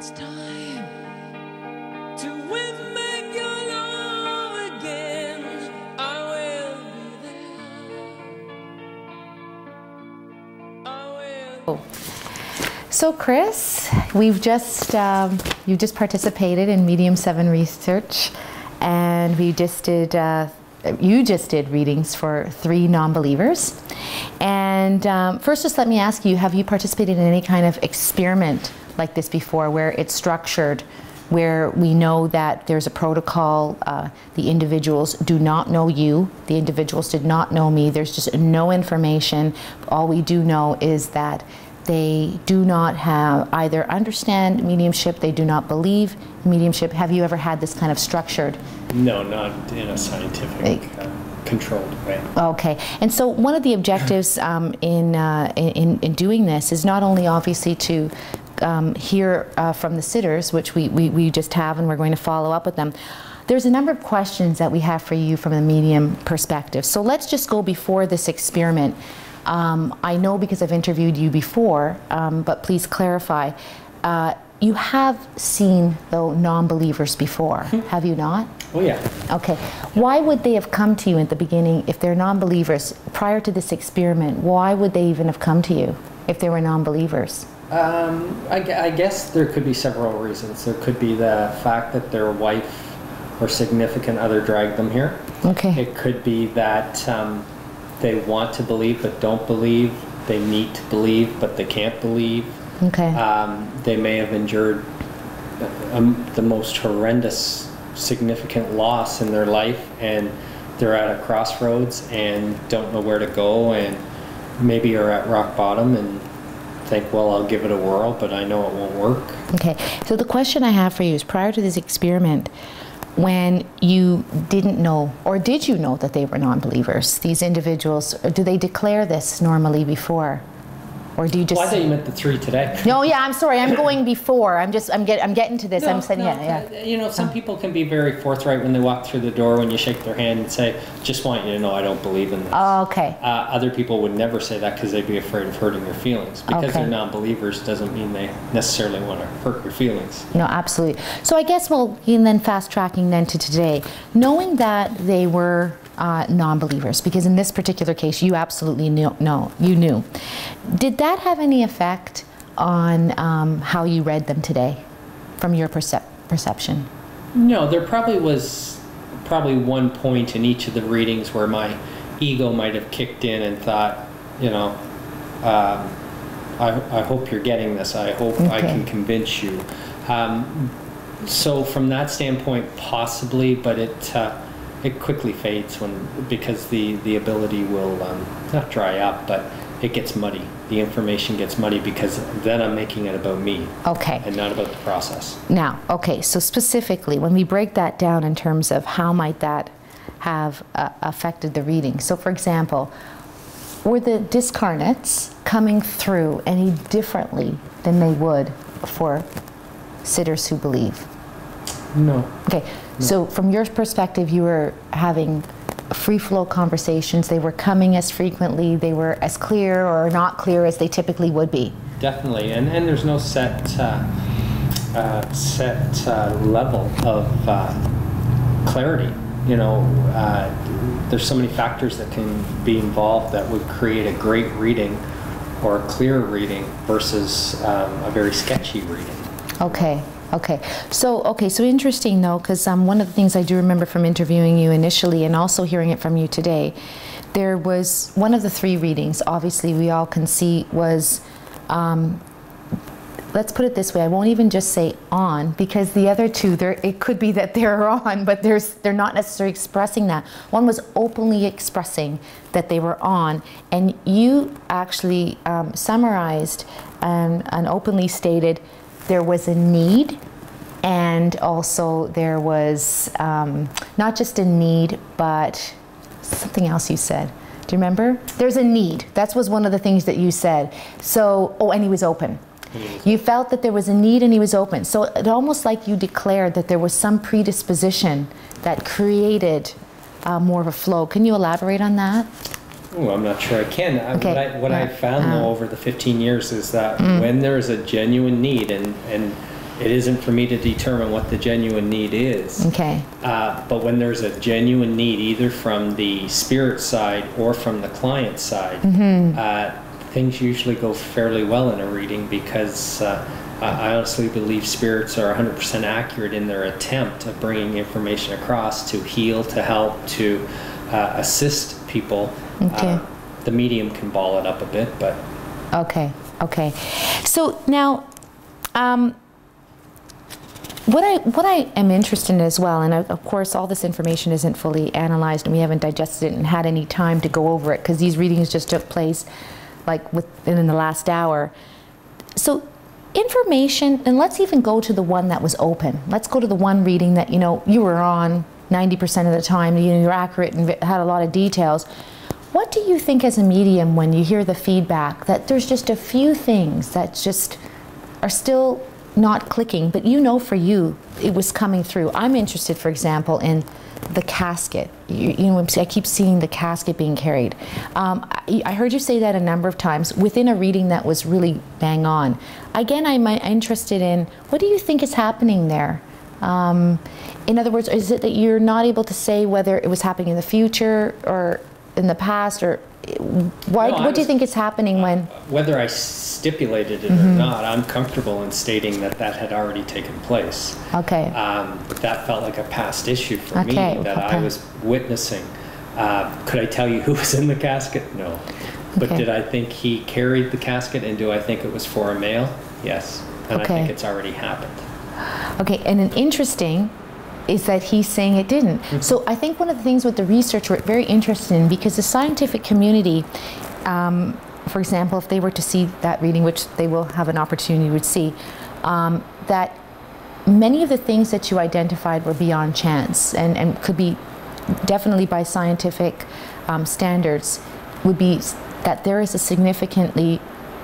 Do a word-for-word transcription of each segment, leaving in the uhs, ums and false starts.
It's time to win me. So Chris, we've just, um, you've just participated in Medium seven research, and we just did, uh, you just did readings for three non-believers. And um, first just let me ask you, have you participated in any kind of experiment like this before, where it's structured, where we know that there's a protocol, uh, the individuals do not know you, the individuals did not know me, there's just no information, all we do know is that they do not have either understand mediumship, they do not believe mediumship. Have you ever had this kind of structured? No, not in a scientific, uh, controlled way. Okay. And so one of the objectives um, in, uh, in, in doing this is not only obviously to um, hear uh, from the sitters, which we, we, we just have and we're going to follow up with them. There's a number of questions that we have for you from a medium perspective. So let's just go before this experiment. Um, I know because I've interviewed you before, um, but please clarify. Uh, you have seen, though, non-believers before, mm-hmm. have you not? Oh, yeah. Okay. Yeah. Why would they have come to you at the beginning if they're non-believers? Prior to this experiment, why would they even have come to you if they were non-believers? Um, I, I guess there could be several reasons. There could be the fact that their wife or significant other dragged them here. Okay. It could be that... Um, they want to believe but don't believe. They need to believe but they can't believe. Okay. Um, they may have endured um, the most horrendous significant loss in their life, and they're at a crossroads and don't know where to go, and maybe are at rock bottom and think, well, I'll give it a whirl, but I know it won't work. Okay. So the question I have for you is, prior to this experiment, when you didn't know, or did you know that they were non-believers, these individuals, do they declare this normally before? Or do you just... Well, I thought you meant the three today. No, yeah, I'm sorry, I'm going before. I'm just, I'm, get, I'm getting to this. No, I'm saying, no, yeah, yeah. You know, some people can be very forthright when they walk through the door, when you shake their hand and say, just want you to know I don't believe in this. Oh, okay. Uh, other people would never say that because they'd be afraid of hurting your feelings. Because okay. they're non-believers doesn't mean they necessarily want to hurt your feelings. No, absolutely. So I guess we'll, and then fast-tracking then to today, knowing that they were... Uh, non-believers, because in this particular case you absolutely knew, no, you knew. Did that have any effect on um, how you read them today, from your percep perception? No, there probably was probably one point in each of the readings where my ego might have kicked in and thought, you know, um, I, I hope you're getting this, I hope okay. I can convince you. Um, so from that standpoint, possibly, but it uh, it quickly fades when, because the, the ability will um, not dry up, but it gets muddy. The information gets muddy because then I'm making it about me okay. and not about the process. Now, okay, so specifically, when we break that down in terms of how might that have uh, affected the reading. So for example, were the discarnates coming through any differently than they would for sitters who believe? No. Okay. So from your perspective, you were having free flow conversations, they were coming as frequently, they were as clear or not clear as they typically would be. Definitely, and, and there's no set, uh, uh, set uh, level of uh, clarity. You know, uh, there's so many factors that can be involved that would create a great reading or a clear reading versus um, a very sketchy reading. Okay. Okay, so okay, so interesting though, because um, one of the things I do remember from interviewing you initially, and also hearing it from you today, there was one of the three readings. Obviously, we all can see was, um, let's put it this way. I won't even just say on, because the other two, there it could be that they're on, but there's they're not necessarily expressing that. One was openly expressing that they were on, and you actually um, summarized um, and openly stated. There was a need, and also there was um, not just a need, but something else you said. Do you remember? There's a need. That was one of the things that you said. So, oh, and he was open. You felt that there was a need and he was open. So it almost like you declared that there was some predisposition that created uh, more of a flow. Can you elaborate on that? Oh, I'm not sure I can. Okay. What, I, what yeah. I've found, uh, though, over the fifteen years is that mm. when there is a genuine need, and, and It isn't for me to determine what the genuine need is. Okay. Uh, but when there's a genuine need, either from the spirit side or from the client side, mm-hmm. uh, things usually go fairly well in a reading, because uh, I honestly believe spirits are one hundred percent accurate in their attempt at bringing information across to heal, to help, to uh, assist people. Okay. Uh, the medium can ball it up a bit, but... Okay, okay. So now... Um, What I, what I am interested in as well, and of course all this information isn't fully analyzed and we haven't digested it and had any time to go over it, because these readings just took place like within the last hour. So information, and let's even go to the one that was open. Let's go to the one reading that, you know, you were on ninety percent of the time, you know, you're accurate and had a lot of details. What do you think as a medium when you hear the feedback that there's just a few things that just are still not clicking, but you know for you it was coming through? I'm interested, for example, in the casket. You, you know, I keep seeing the casket being carried. Um, I, I heard you say that a number of times within a reading that was really bang on. Again, I'm interested in, what do you think is happening there? Um, in other words, is it that you're not able to say whether it was happening in the future or in the past, or Why, no, what was, do you think is happening when... Whether I stipulated it mm-hmm. or not, I'm comfortable in stating that that had already taken place. Okay. Um, but that felt like a past issue for okay. me that okay. I was witnessing. Uh, could I tell you who was in the casket? No. But okay. did I think he carried the casket, and do I think it was for a male? Yes. And okay. I think it's already happened. Okay, and an interesting... is that he's saying it didn't. Mm-hmm. So I think one of the things with the research we're very interested in, because the scientific community, um, for example, if they were to see that reading, which they will have an opportunity to see, um, that many of the things that you identified were beyond chance and, and could be definitely by scientific um, standards, would be that there is a significantly,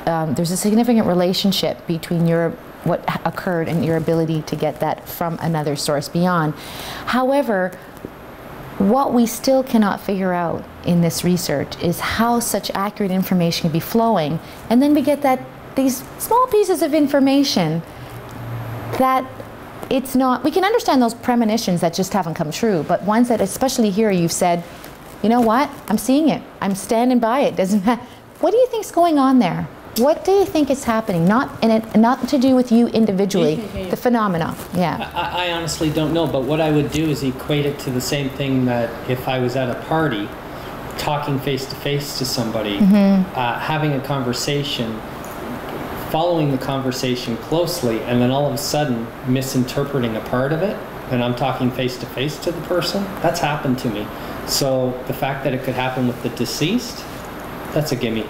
um, there's a significant relationship between your what occurred and your ability to get that from another source beyond. However, what we still cannot figure out in this research is how such accurate information can be flowing, and then we get that these small pieces of information that it's not, we can understand those premonitions that just haven't come true, but ones that, especially here, you've said, you know what, I'm seeing it, I'm standing by it, doesn't matter. What do you think's going on there? What do you think is happening? Not in it, not to do with you individually, the phenomena. Yeah. I, I honestly don't know, but what I would do is equate it to the same thing that if I was at a party, talking face to face to somebody, mm-hmm. uh, having a conversation, following the conversation closely, and then all of a sudden misinterpreting a part of it, and I'm talking face to face to the person. That's happened to me. So the fact that it could happen with the deceased, that's a gimme.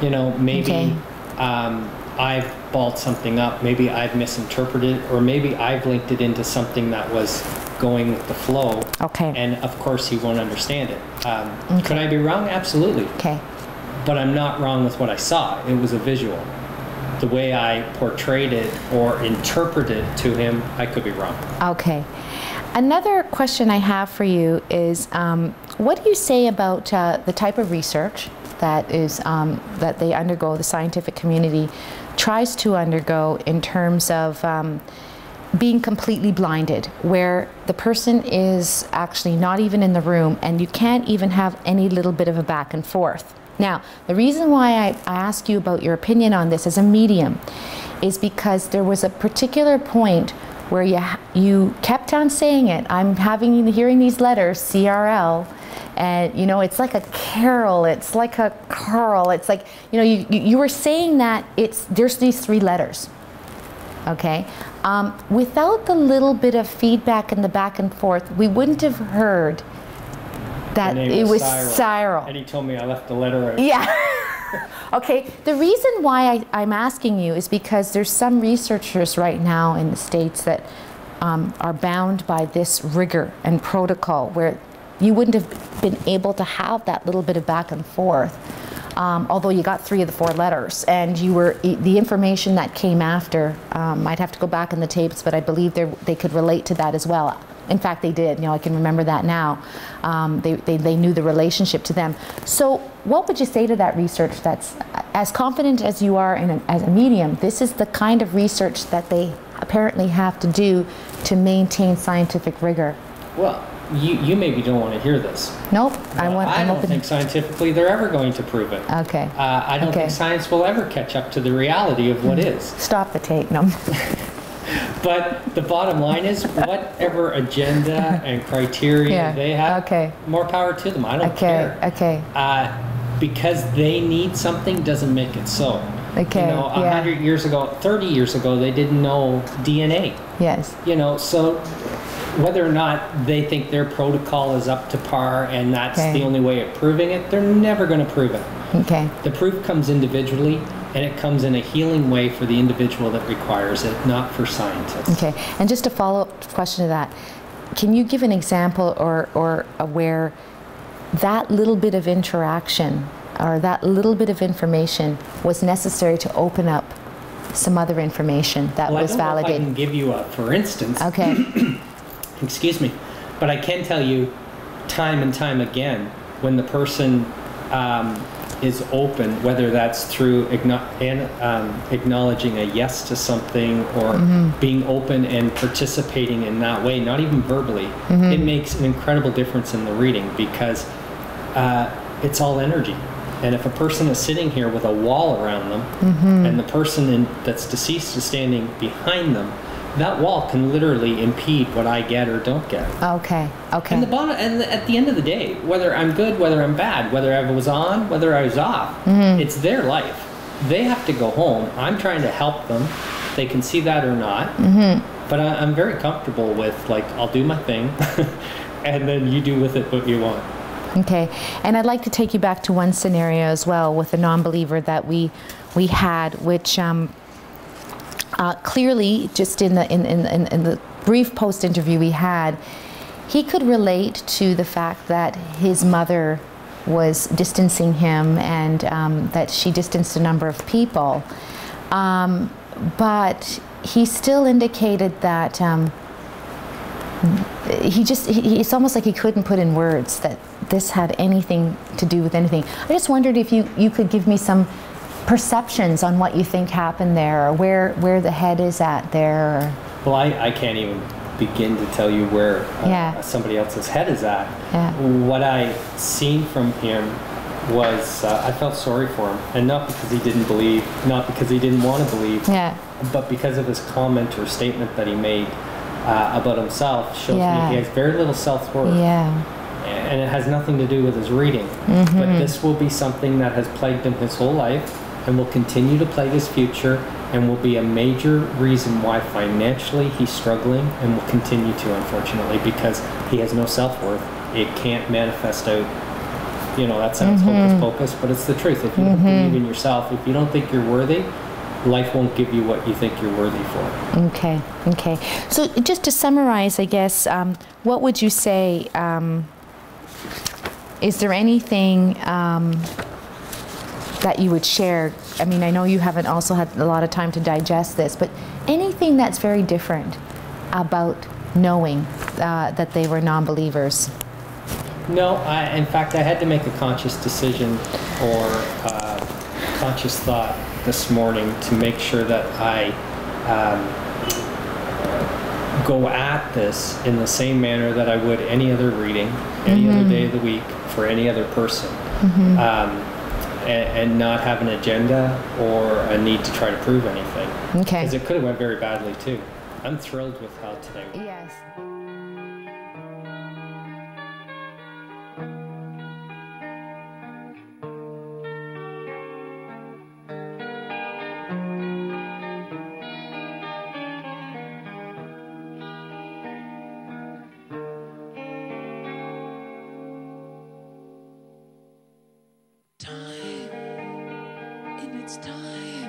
You know, maybe okay. um, I've balled something up, maybe I've misinterpreted it, or maybe I've linked it into something that was going with the flow. Okay. And of course, he won't understand it. Um, okay. Could I be wrong? Absolutely. Okay. But I'm not wrong with what I saw. It was a visual. The way I portrayed it or interpreted it to him, I could be wrong. Okay. Another question I have for you is, um, what do you say about uh, the type of research that is um, that they undergo, the scientific community tries to undergo, in terms of um, being completely blinded, where the person is actually not even in the room and you can't even have any little bit of a back and forth? Now, the reason why I, I ask you about your opinion on this as a medium is because there was a particular point where you, you kept on saying it. I'm having hearing these letters, C R L, and you know, it's like a carol, it's like a curl, it's like, you know, you, you, you were saying that it's, there's these three letters, okay? Um, without the little bit of feedback and the back and forth, we wouldn't have heard that it was Cyril. Cyril. And he told me I left the letter out. Yeah. Okay, the reason why I, I'm asking you is because there's some researchers right now in the States that um, are bound by this rigor and protocol, where you wouldn't have been able to have that little bit of back and forth, um, although you got three of the four letters, and you were, the information that came after, um, I'd have to go back in the tapes, but I believe they could relate to that as well. In fact, they did, you know, I can remember that now. Um, they, they, they knew the relationship to them. So what would you say to that research that's, as confident as you are in a, as a medium, this is the kind of research that they apparently have to do to maintain scientific rigor. Well, you, you maybe don't want to hear this. Nope. Well, I, want, I don't open. think scientifically they're ever going to prove it. Okay. Uh, I don't okay. think science will ever catch up to the reality of what is. Stop the tape. No. But the bottom line is, whatever agenda and criteria yeah. they have, okay. more power to them. I don't okay. care. Okay. Uh, because they need something doesn't make it so. Okay. You know, a yeah. hundred years ago, thirty years ago, they didn't know D N A. Yes. You know, so whether or not they think their protocol is up to par and that's okay. the only way of proving it, they're never going to prove it. Okay. The proof comes individually. And it comes in a healing way for the individual that requires it, not for scientists. Okay, and just a follow-up question to that. Can you give an example or, or where that little bit of interaction or that little bit of information was necessary to open up some other information that well, was validated? I don't know if I can give you a for instance. Okay. Excuse me. But I can tell you time and time again when the person um, is open, whether that's through igno and, um, acknowledging a yes to something or mm-hmm. being open and participating in that way, not even verbally, mm-hmm. it makes an incredible difference in the reading because uh, it's all energy. And if a person is sitting here with a wall around them mm-hmm. and the person in, that's deceased is standing behind them, that wall can literally impede what I get or don't get. Okay, okay. And, the bottom, and the, at the end of the day, whether I'm good, whether I'm bad, whether I was on, whether I was off, mm-hmm. it's their life. They have to go home. I'm trying to help them. They can see that or not. Mm-hmm. But I, I'm very comfortable with, like, I'll do my thing, and then you do with it what you want. Okay, and I'd like to take you back to one scenario as well with a non-believer that we, we had, which... Um, Uh, clearly, just in the in, in, in the brief post interview we had, he could relate to the fact that his mother was distancing him and um, that she distanced a number of people. Um, but he still indicated that um, he just, he, it's almost like he couldn't put in words that this had anything to do with anything. I just wondered if you, you could give me some perceptions on what you think happened there, or where where the head is at there. Well, I, I can't even begin to tell you where uh, yeah. somebody else's head is at. Yeah. What I seen from him was uh, I felt sorry for him, and not because he didn't believe, not because he didn't want to believe, yeah. but because of his comment or statement that he made uh, about himself shows yeah. me he has very little self-worth. Yeah. And it has nothing to do with his reading. Mm-hmm. But this will be something that has plagued him his whole life, and will continue to plague his future, and will be a major reason why financially he's struggling, and will continue to, unfortunately, because he has no self-worth. It can't manifest out. You know, that sounds mm-hmm. hocus pocus, but it's the truth. If you mm-hmm. don't believe in yourself, if you don't think you're worthy, life won't give you what you think you're worthy for. Okay, okay. So just to summarize, I guess, um, what would you say, um, is there anything um, that you would share? I mean, I know you haven't also had a lot of time to digest this, but anything that's very different about knowing uh, that they were non-believers? No, I, in fact, I had to make a conscious decision or uh, conscious thought this morning to make sure that I um, go at this in the same manner that I would any other reading, any mm-hmm. other day of the week, for any other person. Mm-hmm. um, And, and not have an agenda or a need to try to prove anything. Okay. Because it could have went very badly too. I'm thrilled with how today went. Yes. It's time.